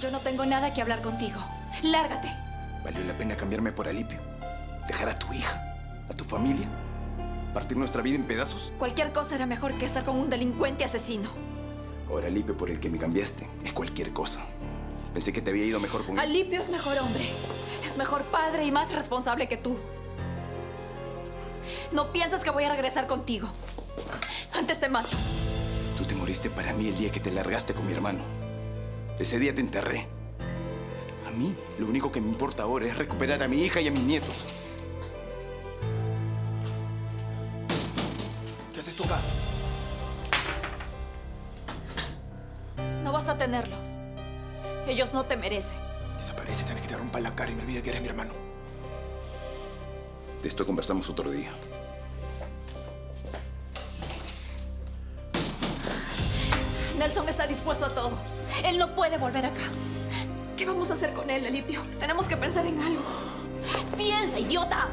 Yo no tengo nada que hablar contigo. ¡Lárgate! Valió la pena cambiarme por Alipio. Dejar a tu hija, a tu familia. Partir nuestra vida en pedazos. Cualquier cosa era mejor que estar con un delincuente asesino. Ahora Alipio, por el que me cambiaste, es cualquier cosa. Pensé que te había ido mejor con él. Alipio es mejor hombre. Es mejor padre y más responsable que tú. No piensas que voy a regresar contigo. Antes te mato. Tú te moriste para mí el día que te largaste con mi hermano. Ese día te enterré. A mí, lo único que me importa ahora es recuperar a mi hija y a mis nietos. ¿Qué haces tú acá? No vas a tenerlos. Ellos no te merecen. Desaparécete antes que te rompa la cara y me olvide que eres mi hermano. De esto conversamos otro día. Nelson está dispuesto a todo. Él no puede volver acá. ¿Qué vamos a hacer con él, Alipio? Tenemos que pensar en algo. ¡Piensa, idiota!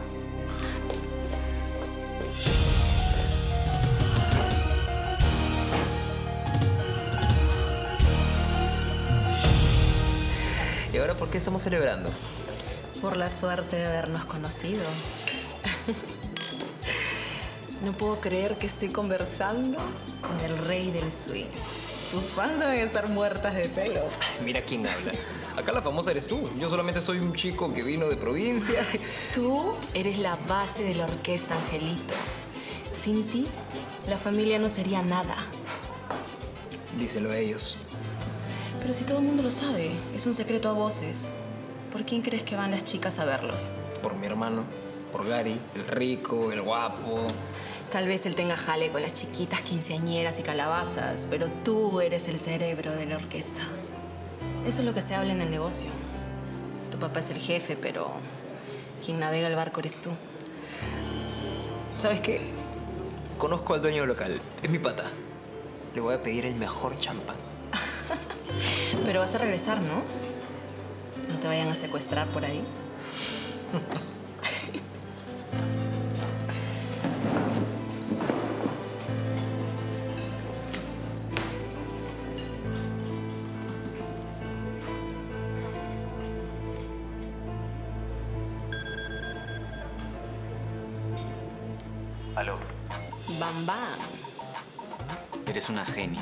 ¿Y ahora por qué estamos celebrando? Por la suerte de habernos conocido. No puedo creer que estoy conversando con el rey del swing. Tus fans deben estar muertas de celos. Mira quién habla. Acá la famosa eres tú. Yo solamente soy un chico que vino de provincia. Tú eres la base de la orquesta, Angelito. Sin ti, la familia no sería nada. Díselo a ellos. Pero si todo el mundo lo sabe, es un secreto a voces. ¿Por quién crees que van las chicas a verlos? Por mi hermano, por Gary, el rico, el guapo. Tal vez él tenga jale con las chiquitas quinceañeras y calabazas, pero tú eres el cerebro de la orquesta. Eso es lo que se habla en el negocio. Tu papá es el jefe, pero quien navega el barco eres tú. ¿Sabes qué? Conozco al dueño local. Es mi pata. Le voy a pedir el mejor champán. Pero vas a regresar, ¿no? No te vayan a secuestrar por ahí. Aló. Bamba. Eres una genia.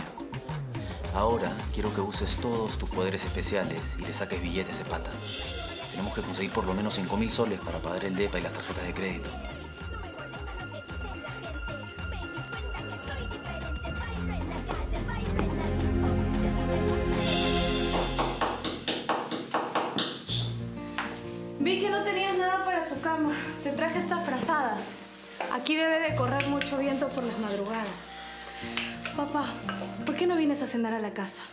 Ahora quiero que uses todos tus poderes especiales y le saques billetes de pata. Tenemos que conseguir por lo menos 5.000 soles para pagar el depa y las tarjetas de crédito. Vi que no tenías nada para tu cama. Te traje estas frazadas. Aquí debe de correr mucho viento por las madrugadas. Papá, ¿por qué no vienes a cenar a la casa?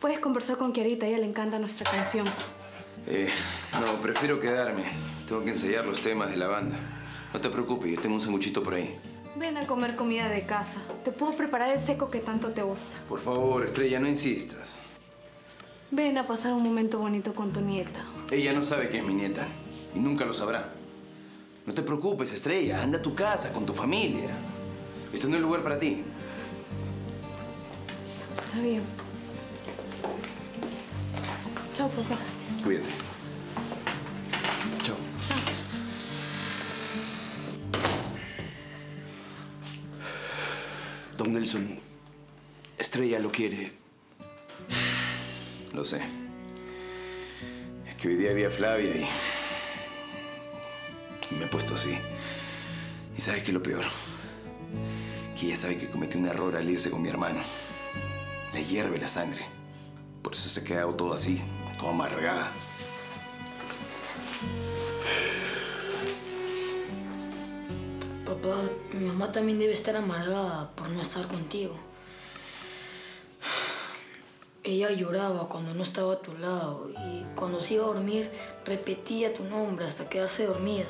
Puedes conversar con Kiarita, a ella le encanta nuestra canción. No, prefiero quedarme. Tengo que ensayar los temas de la banda. No te preocupes, yo tengo un sanguchito por ahí. Ven a comer comida de casa. Te puedo preparar el seco que tanto te gusta. Por favor, Estrella, no insistas. Ven a pasar un momento bonito con tu nieta. Ella no sabe que es mi nieta y nunca lo sabrá. No te preocupes, Estrella. Anda a tu casa, con tu familia. Este no es el lugar para ti. Está bien. Chao, papá. Cuídate. Chao. Chao. Don Nelson, Estrella lo quiere. Lo sé. Es que hoy día vi a Flavia y... me he puesto así. ¿Y sabes qué es lo peor? Que ella sabe que cometí un error al irse con mi hermano. Le hierve la sangre. Por eso se ha quedado todo así, toda amargada. Papá, mi mamá también debe estar amargada por no estar contigo. Ella lloraba cuando no estaba a tu lado y cuando se iba a dormir repetía tu nombre hasta quedarse dormida.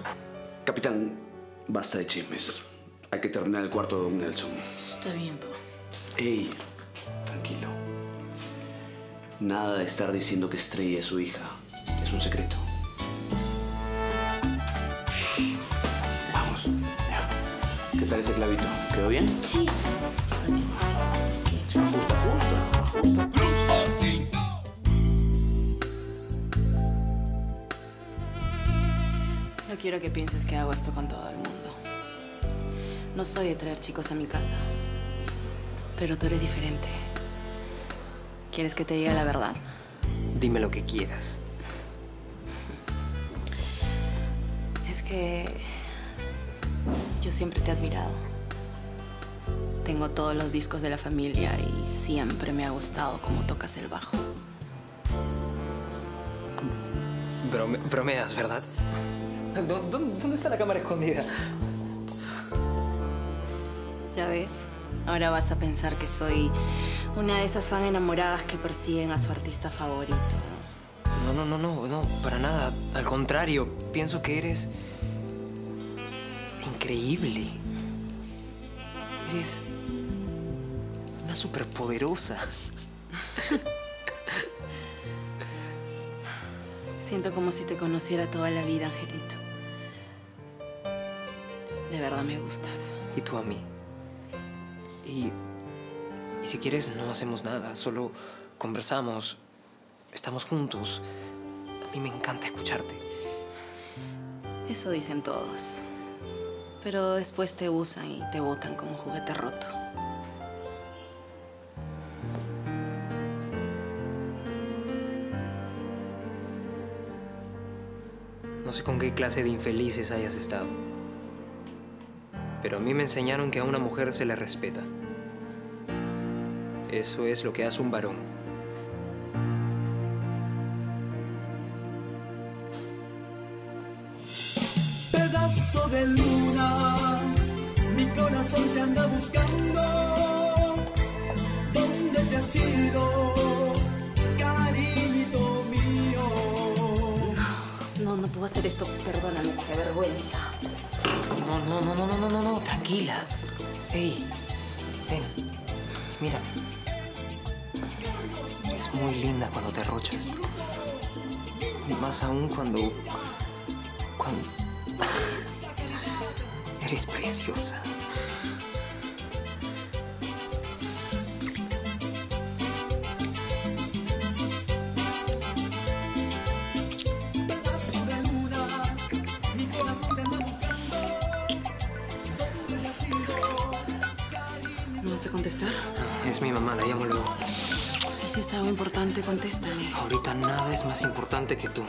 Capitán, basta de chismes. Hay que terminar el cuarto de don Nelson. Está bien, papá. Ey, tranquilo. Nada de estar diciendo que Estrella es su hija. Es un secreto. Vamos. Ya. ¿Qué tal ese clavito? ¿Quedó bien? Sí. Justa, justa, justa. No quiero que pienses que hago esto con todo el mundo. No soy de traer chicos a mi casa. Pero tú eres diferente. ¿Quieres que te diga la verdad? Dime lo que quieras. Es que... yo siempre te he admirado. Tengo todos los discos de la familia y siempre me ha gustado cómo tocas el bajo. Bromeas, ¿verdad? ¿Dónde está la cámara escondida? Ya ves, ahora vas a pensar que soy una de esas fan enamoradas que persiguen a su artista favorito. No, para nada. Al contrario, pienso que eres... increíble. Eres... una superpoderosa. Siento como si te conociera toda la vida, Angelito. De verdad me gustas. Y tú a mí. Y si quieres, no hacemos nada. Solo conversamos. Estamos juntos. A mí me encanta escucharte. Eso dicen todos. Pero después te usan y te botan como juguete roto. No sé con qué clase de infelices hayas estado. Pero a mí me enseñaron que a una mujer se le respeta. Eso es lo que hace un varón. Pedazo de luna, mi corazón te anda buscando. ¿Dónde te has ido, cariñito mío? No puedo hacer esto. Perdóname, qué vergüenza. No, tranquila. Ey, ven, mira. Eres muy linda cuando te arrochas. Más aún cuando... Eres preciosa. Si es algo importante, contéstame. Ahorita nada es más importante que tú.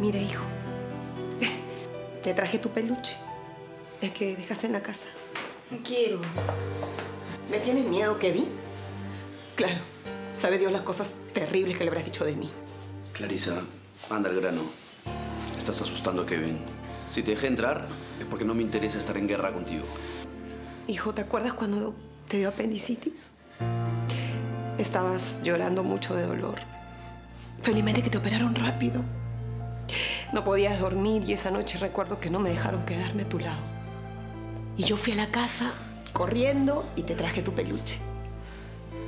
Mira, hijo. Te traje tu peluche. Es que dejaste en la casa. No quiero. ¿Me tienes miedo, Kevin? Claro. Sabe Dios las cosas terribles que le habrás dicho de mí. Clarisa, anda al grano. Estás asustando a Kevin. Si te dejé entrar, es porque no me interesa estar en guerra contigo. Hijo, ¿te acuerdas cuando te dio apendicitis? Estabas llorando mucho de dolor. Felizmente que te operaron rápido. No podías dormir y esa noche recuerdo que no me dejaron quedarme a tu lado. Y yo fui a la casa corriendo y te traje tu peluche.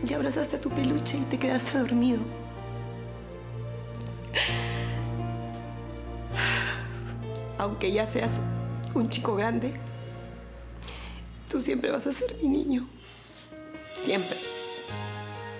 Y abrazaste a tu peluche y te quedaste dormido. Aunque ya seas un chico grande, tú siempre vas a ser mi niño. Siempre.